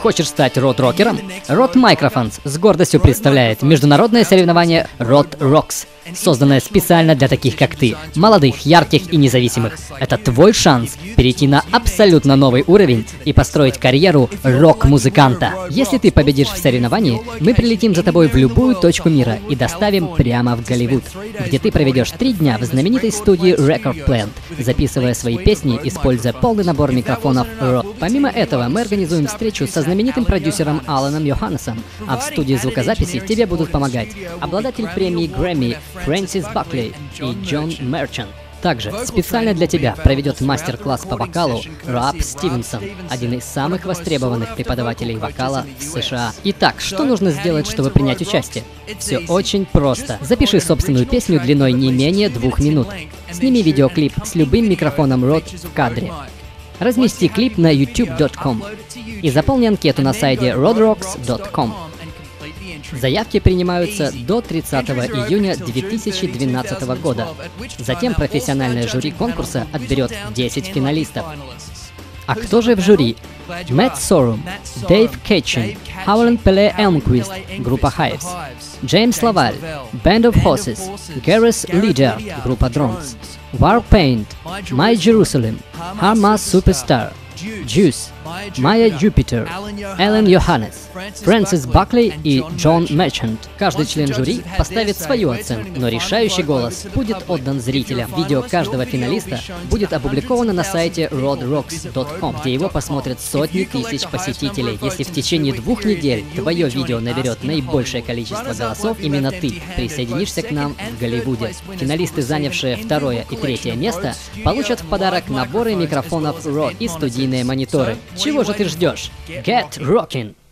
Хочешь стать род-рокером? RODE Microphones с гордостью представляет международное соревнование RODE Rocks, созданное специально для таких, как ты, молодых, ярких и независимых. Это твой шанс перейти на абсолютно новый уровень и построить карьеру рок-музыканта. Если ты победишь в соревновании, мы прилетим за тобой в любую точку мира и доставим прямо в Голливуд, где ты проведешь 3 дня в знаменитой студии Record Plant, записывая свои песни, используя полный набор микрофонов RODE. Помимо этого, мы организуем встречу со знаменитым продюсером Алэном Йоханнесом, а в студии звукозаписи тебе будут помогать обладатель премии Грэмми Francis Buckley и John Merchant. Также специально для тебя проведет мастер-класс по вокалу Рааб Стивенсон, один из самых востребованных преподавателей вокала в США. Итак, что нужно сделать, чтобы принять участие? Все очень просто. Запиши собственную песню длиной не менее 2 минут. Сними видеоклип с любым микрофоном RODE в кадре. Размести клип на youtube.com и заполни анкету на сайте roderocks.com. Заявки принимаются до 30 июня 2012 года. Затем профессиональное жюри конкурса отберет 10 финалистов. А кто же в жюри? Мэтт Сорум, Дэйв Кэтчинг, Howlin' Pelle ALMQVIST, группа Hives, Джеймс Лаваль, Band of Horses, Гаррет Лидиард, группа Drones, Warpaint, Майя Джупитер, Deuce, Майя Джупитер, Алэн Йоханнес, Фрэнсис Бакли и Джон Мерчант. Каждый член жюри поставит свою оценку, но решающий голос будет отдан зрителям. Видео каждого финалиста будет опубликовано на сайте roderocks.com, где его посмотрят сотни тысяч посетителей. Если в течение 2 недель твое видео наберет наибольшее количество голосов, именно ты присоединишься к нам в Голливуде. Финалисты, занявшие 2-е и 3-е место, получат в подарок наборы микрофонов RODE и студийные мониторы. Чего же ты ждешь? Get rockin'!